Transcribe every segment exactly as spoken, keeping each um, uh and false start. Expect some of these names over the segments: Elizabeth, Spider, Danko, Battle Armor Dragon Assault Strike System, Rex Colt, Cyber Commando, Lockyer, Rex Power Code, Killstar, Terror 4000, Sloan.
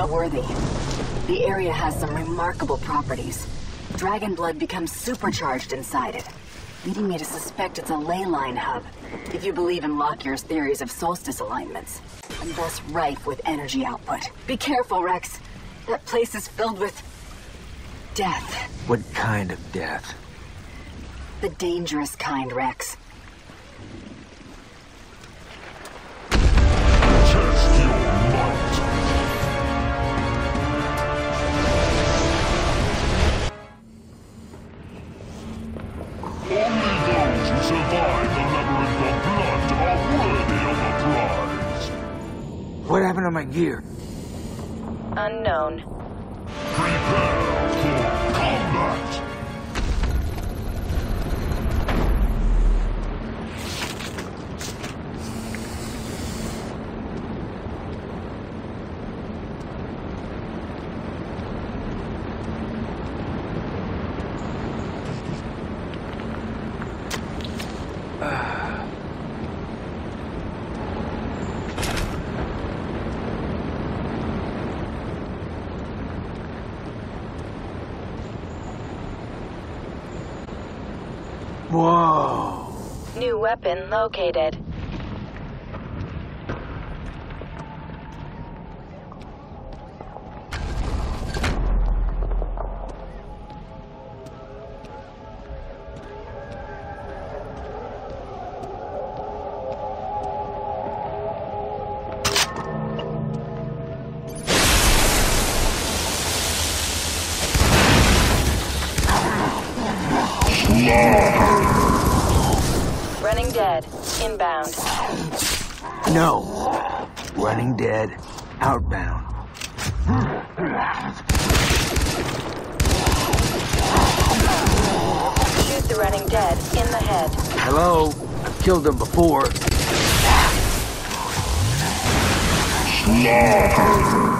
really worthy. The area has some remarkable properties. Dragon blood becomes supercharged inside it, leading me to suspect it's a ley line hub, if you believe in Lockyer's theories of solstice alignments, and thus rife with energy output. Be careful, Rex. That place is filled with... death. What kind of death? The dangerous kind, Rex. What happened to my gear? Unknown. Prepare for combat! Whoa! New weapon located. Inbound. No. Running dead. Outbound. Shoot the running dead in the head. Hello. I've killed them before. Slaughter.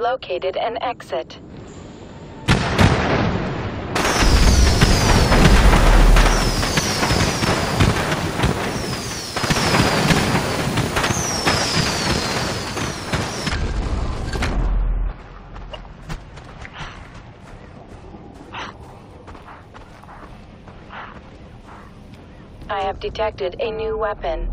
Located an exit. I have detected a new weapon.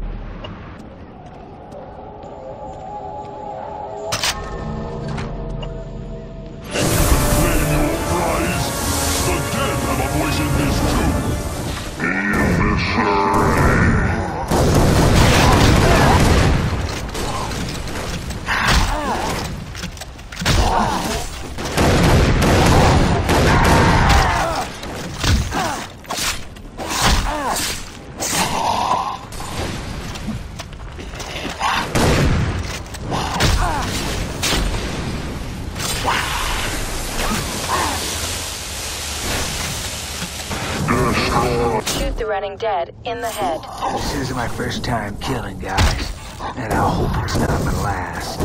Shoot the running dead in the head. This isn't my first time killing, guys. And I hope it's not my last.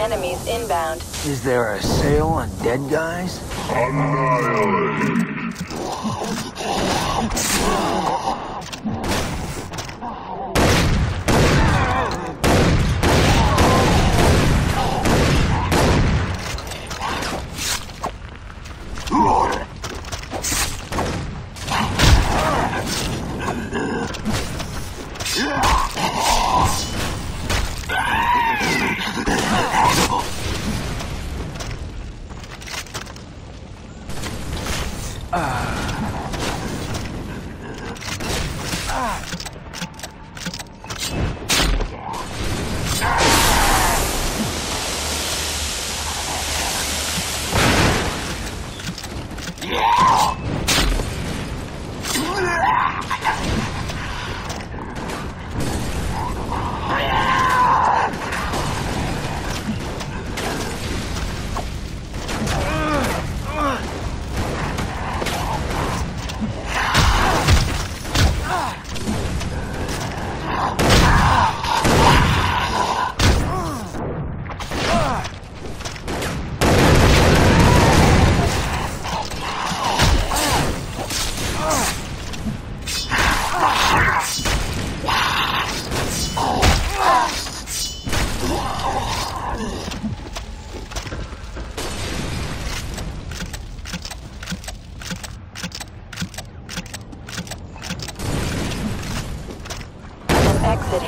Enemies inbound. Is there a sale on dead guys? Annihilate!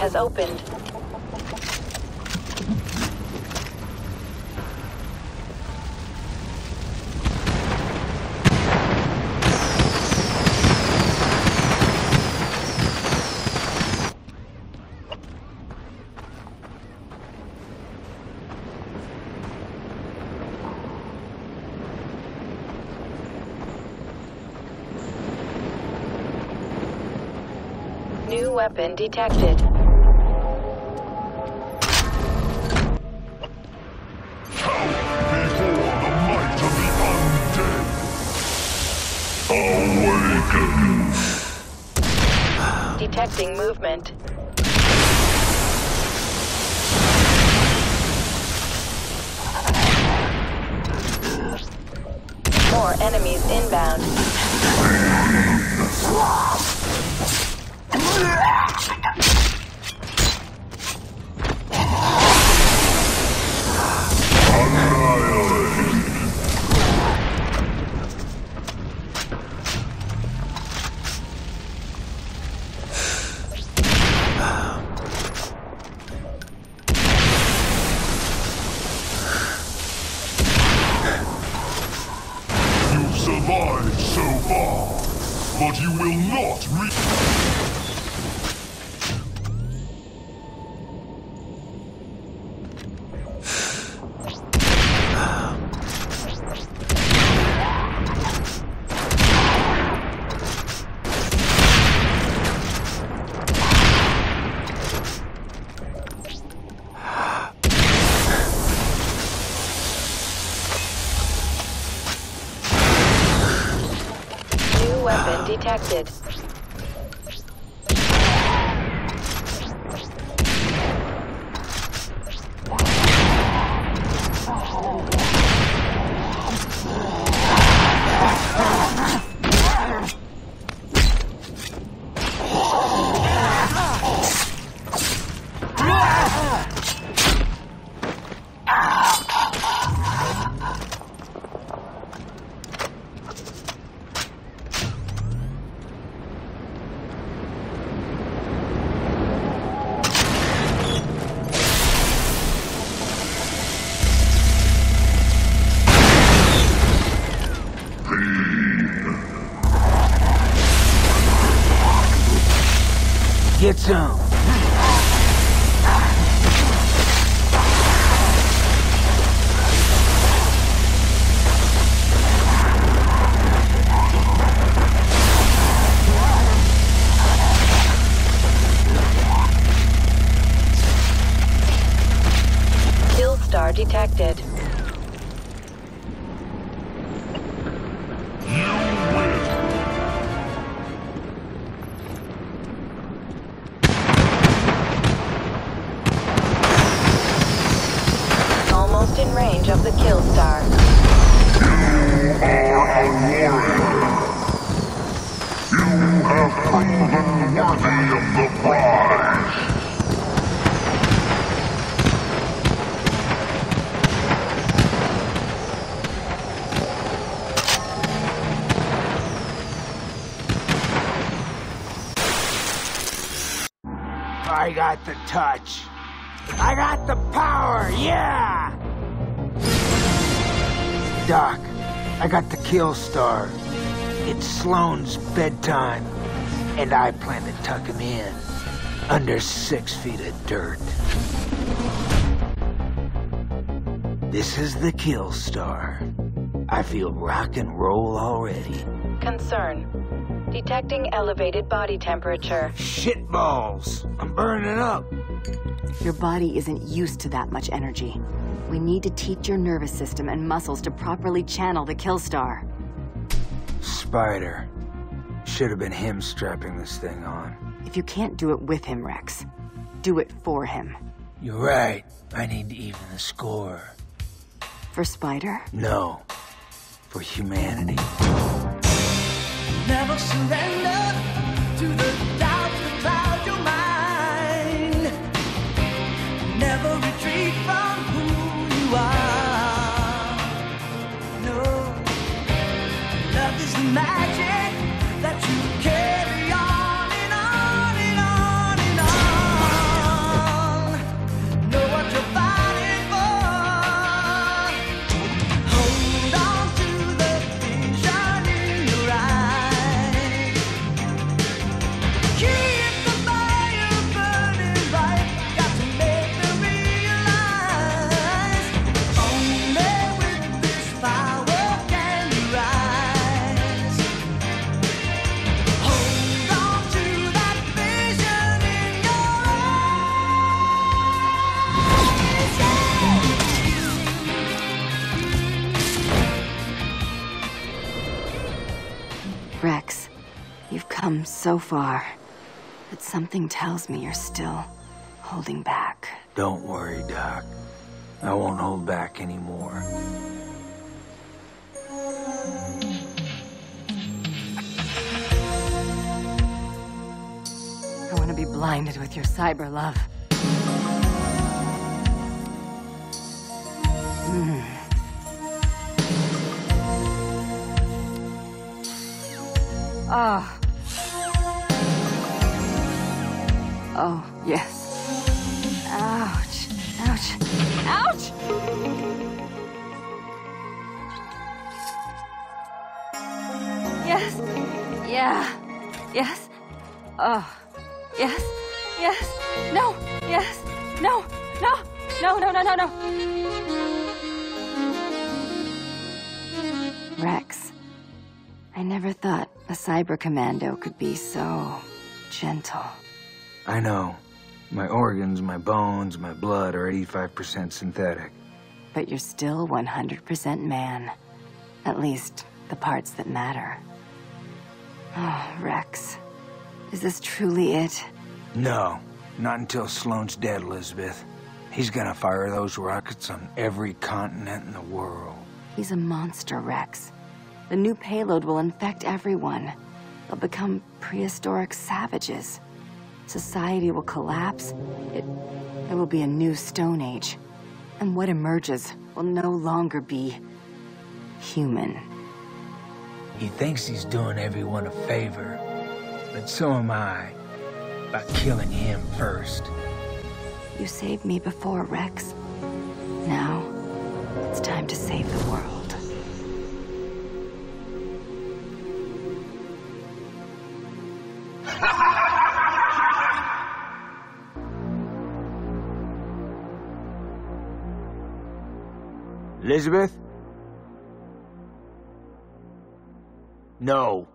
Has opened. New weapon detected. Detecting movement. More enemies inbound. Detected. Yeah. its own. Killstar detected. Of the Killstar. You are a warrior. You have proven worthy of the prize. I got the touch. I got the power, yeah! Doc, I got the Killstar. It's Sloan's bedtime, and I plan to tuck him in under six feet of dirt. This is the Killstar. I feel rock and roll already. Concern. Detecting elevated body temperature. Shit balls! I'm burning up! Your body isn't used to that much energy. We need to teach your nervous system and muscles to properly channel the Killstar. Spider. Should have been him strapping this thing on. If you can't do it with him, Rex, do it for him. You're right. I need to even the score. For Spider? No. For humanity. Never surrender to the doubts that cloud your mind. Never retreat from who are. No, love is the magic that you carry on and on and on and on. Know what you're fighting for. Hold on to the vision in your eyes. Keep the fire burning bright. Got to make them realize. Power can rise. Hold on to that vision in your eyes. Yeah. Rex, you've come so far, but something tells me you're still holding back. Don't worry, Doc. I won't hold back anymore. I want to be blinded with your cyber love. Mm. Ah. Oh, yes. Ouch. Ouch. Ouch! Yes. Yeah. Yes. Oh. Yes. Yes. No. Yes. No. No. No, no, no, no, no. Rex, I never thought a Cyber Commando could be so gentle. I know. My organs, my bones, my blood are eighty-five percent synthetic. But you're still one hundred percent man. At least, the parts that matter. Oh, Rex. Is this truly it? No. Not until Sloan's dead, Elizabeth. He's gonna fire those rockets on every continent in the world. He's a monster, Rex. The new payload will infect everyone. They'll become prehistoric savages. Society will collapse. It, it will be a new Stone Age. And what emerges will no longer be human. He thinks he's doing everyone a favor, but so am I, by killing him first. You saved me before, Rex. Now, it's time to save the world. Ha ha ha ha ha ha ha! Elizabeth? No.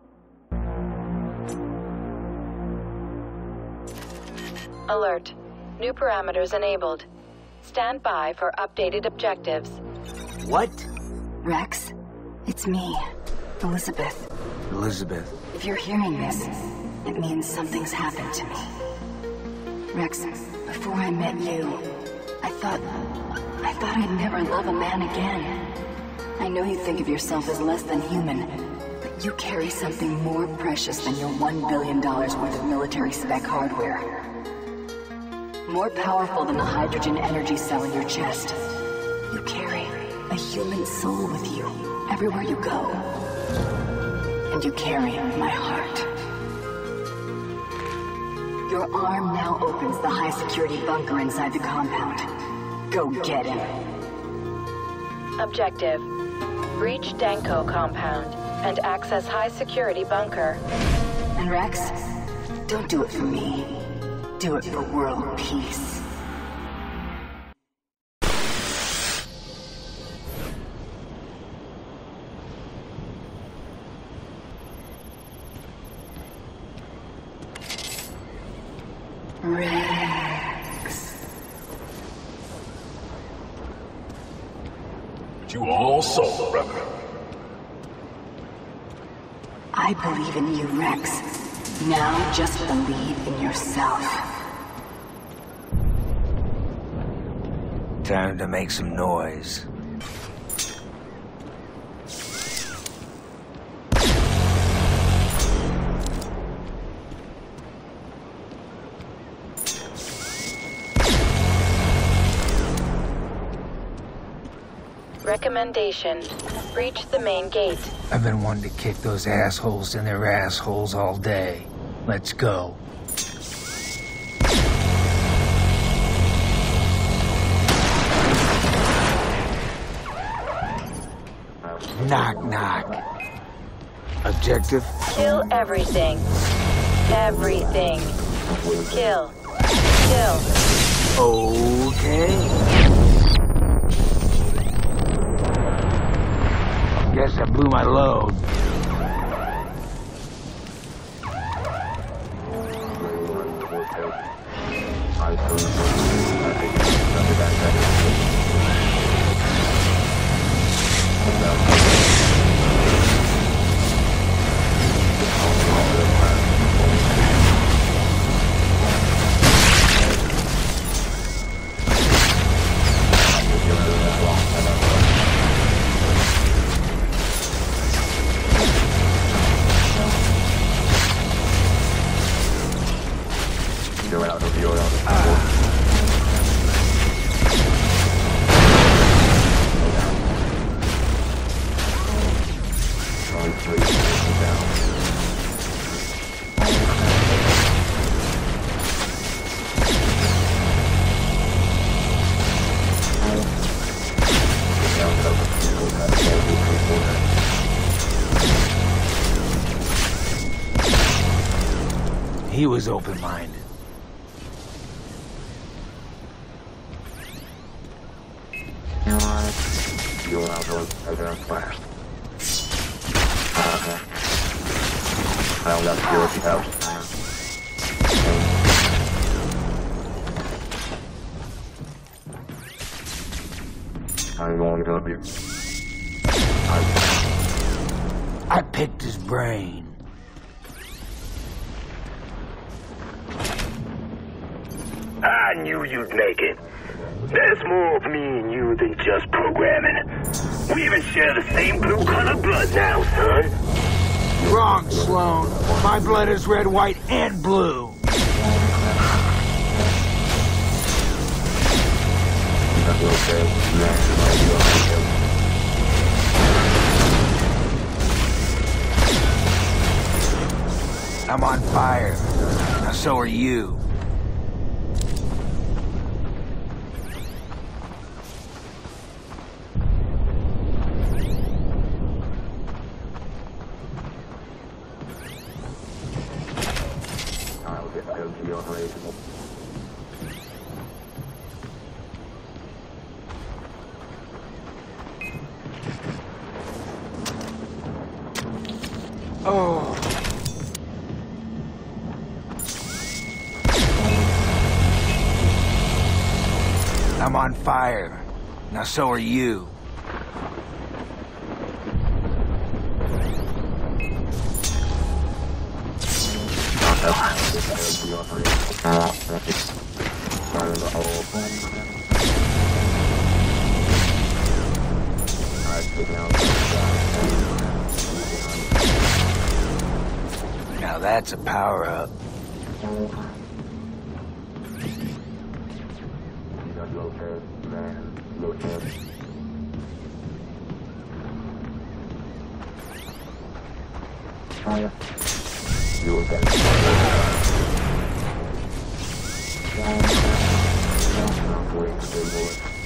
Alert. New parameters enabled. Stand by for updated objectives. What? Rex, it's me, Elizabeth. Elizabeth. If you're hearing this, it means something's happened to me. Rex, before I met you, I thought... I thought I'd never love a man again. I know you think of yourself as less than human, but you carry something more precious than your one billion dollars worth of military spec hardware. More powerful than the hydrogen energy cell in your chest. You carry a human soul with you everywhere you go. And you carry my heart. Your arm now opens the high-security bunker inside the compound. Go get him. Objective: breach Danko compound and access high-security bunker. And Rex, don't do it for me. Do it for world peace. Rex. But you all sold the record. I believe in you, Rex. Now just believe in yourself. Time to make some noise. Recommendation: breach the main gate. I've been wanting to kick those assholes in their assholes all day. Let's go. Knock, knock. Objective? Kill everything. Everything. Kill. Kill. Okay. Guess I blew my load. He was open-minded. You're out of there first. I'll let you out of the house. I'm only gonna be... I picked his brain. I knew you'd make it. There's more of me in you than just programming. We even share the same blue-color blood now, son. Wrong, Sloan. My blood is red, white, and blue. I'm on fire. Now so are you. I'm on fire. Now so are you. Now that's a power up.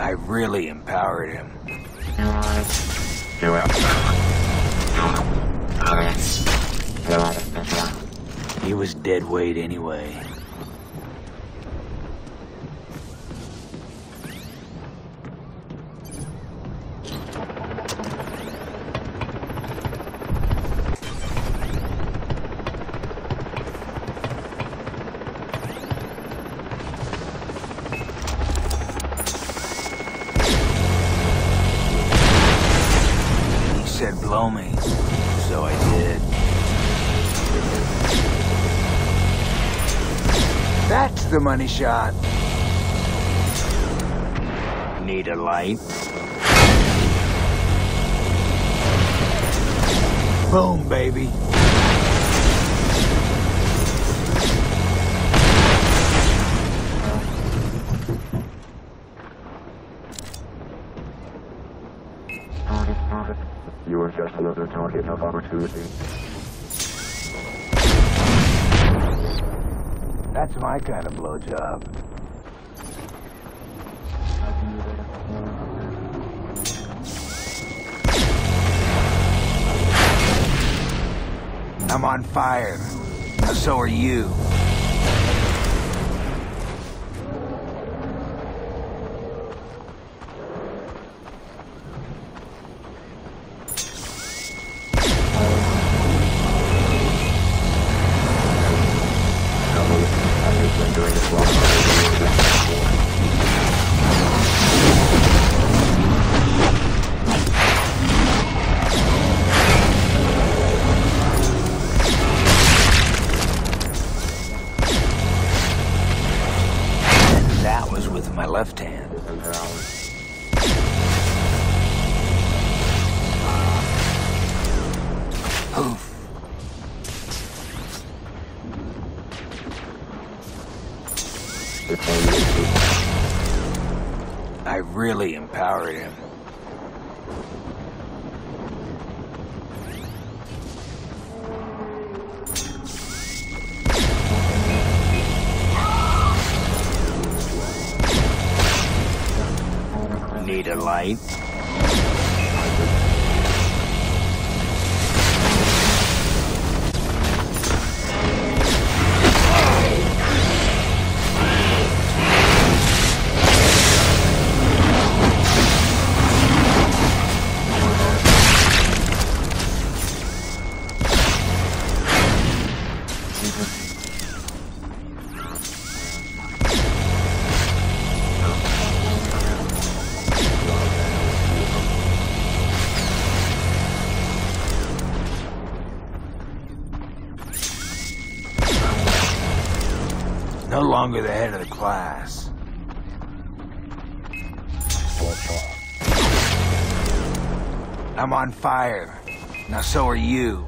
I really empowered him. He was dead weight anyway. The money shot. Need a light? Boom, baby. You are just another target of opportunity. That's my kind of blowjob. I'm on fire. Now so are you. I really empowered him. Need a light? No longer the head of the class. I'm on fire. Now so are you.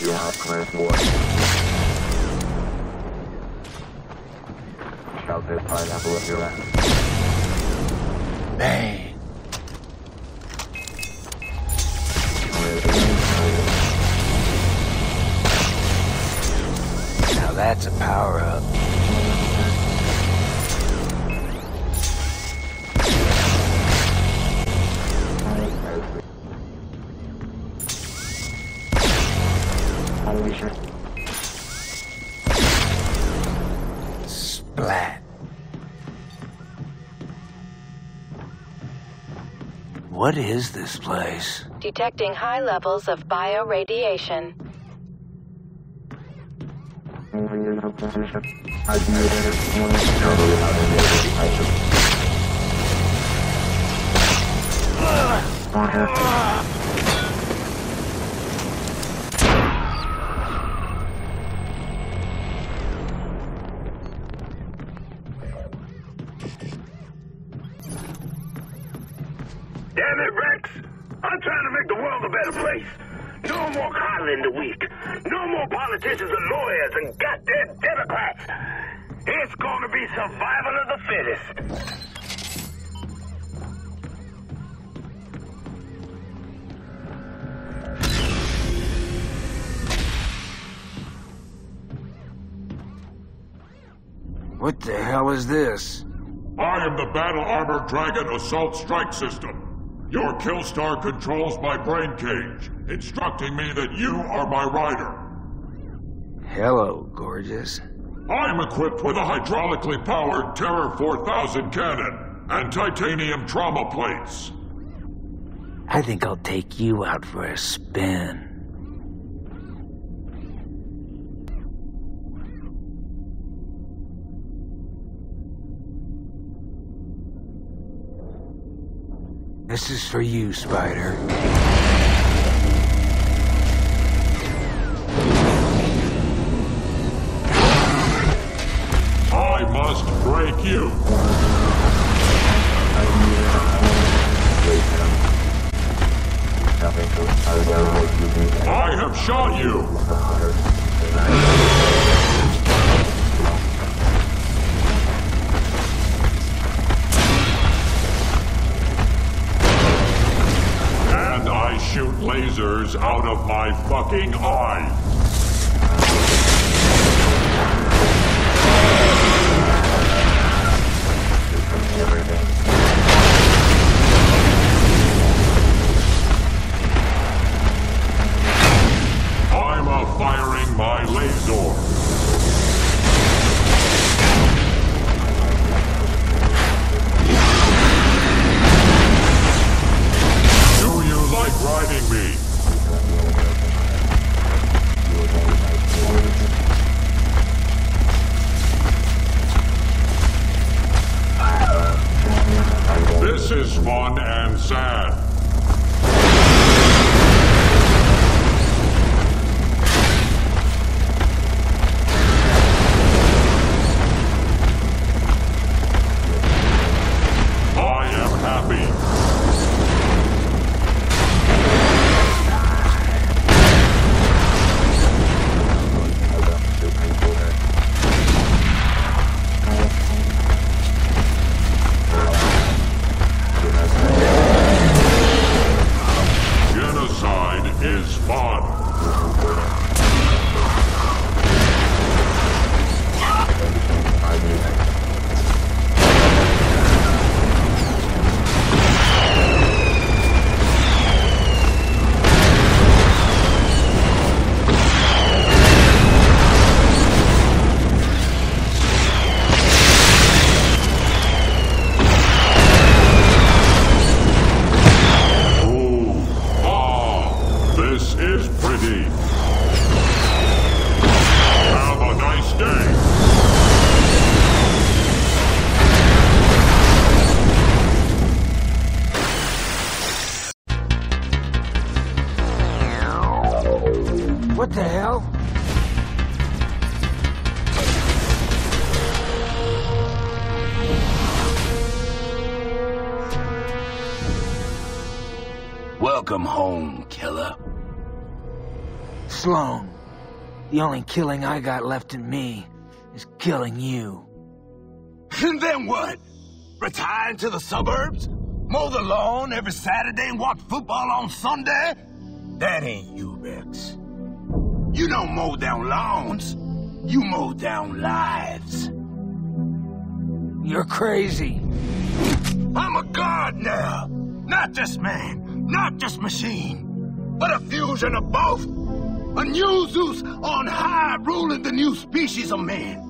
You have class one. bit of pineapple up your ass. Bang! Now that's a power-up. Splat. What is this place? Detecting high levels of bioradiation. Damn it, Rex! I'm trying to make the world a better place. No more coddling the weak. No more politicians and lawyers and goddamn Democrats. It's gonna be survival of the fittest. What the hell is this? I am the Battle Armor Dragon Assault Strike System. Your Killstar controls my brain cage, instructing me that you are my rider. Hello, gorgeous. I am equipped with a hydraulically powered Terror four thousand cannon and titanium trauma plates. I think I'll take you out for a spin. This is for you, Spider. I must break you. I have shot you. Shoot lasers out of my fucking eye. I'm out-firing my laser. Riding me. This is fun and sad. I am happy. What the hell? Welcome home, killer. Sloan, the only killing I got left in me is killing you. And then what? Retire to the suburbs? Mow the lawn every Saturday and watch football on Sunday? That ain't you, Rex. You don't mow down lawns. You mow down lives. You're crazy. I'm a god now. Not just man, not just machine, but a fusion of both. A new Zeus on high ruling the new species of man.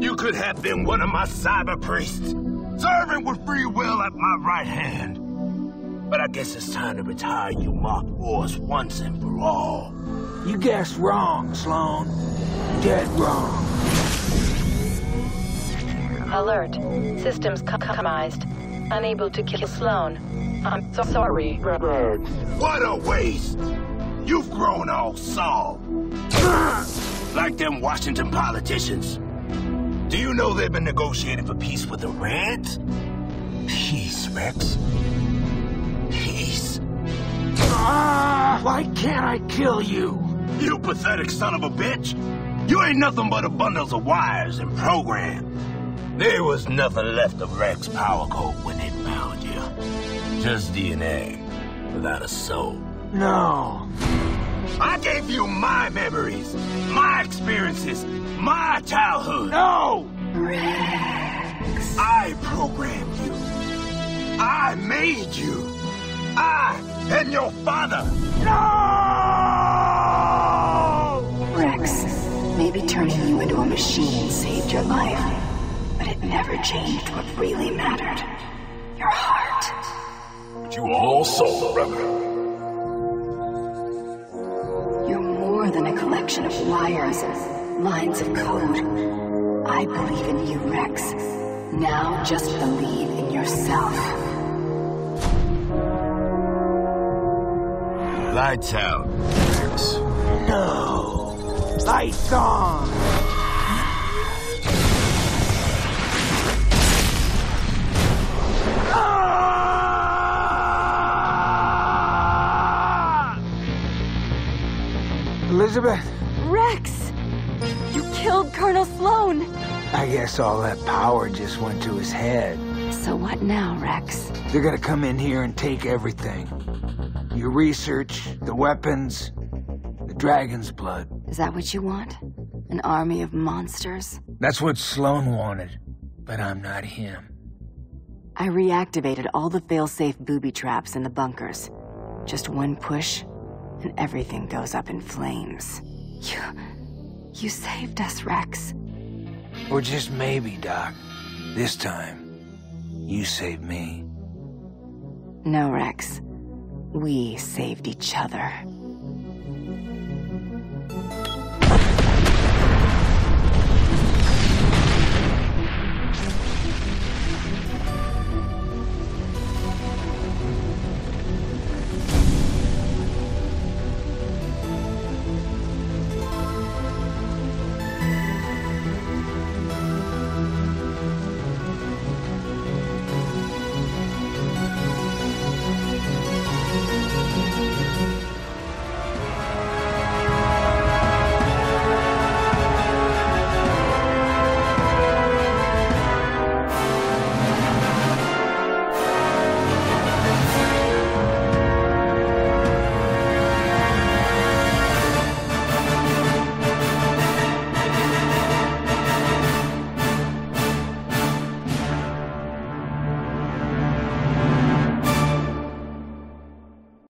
You could have been one of my cyber priests, serving with free will at my right hand. But I guess it's time to retire you mock wars once and for all. You guessed wrong, Sloan. Dead wrong. Alert. Systems compromised. Unable to kill Sloan. I'm so sorry, Rex. What a waste! You've grown all soft. Like them Washington politicians. Do you know they've been negotiating for peace with the Reds? Peace, Rex. Peace. Ah, why can't I kill you? You pathetic son of a bitch! You ain't nothing but a bundle of wires and programs. There was nothing left of Rex Power Code when they found you. Just D N A, without a soul. No. I gave you my memories, my experiences, my childhood. No! Rex. I programmed you. I made you. I and your father. No! Rex, maybe turning you into a machine saved your life. It never changed what really mattered. Your heart. But you also remember. You're more than a collection of wires and lines of code. I believe in you, Rex. Now just believe in yourself. Lights out, Rex. No. Lights on. Elizabeth? Rex! You killed Colonel Sloan! I guess all that power just went to his head. So what now, Rex? They're gonna come in here and take everything. Your research, the weapons, the dragon's blood. Is that what you want? An army of monsters? That's what Sloan wanted, but I'm not him. I reactivated all the fail-safe booby traps in the bunkers. Just one push, and everything goes up in flames. You... you saved us, Rex. Or just maybe, Doc. This time, you saved me. No, Rex. We saved each other.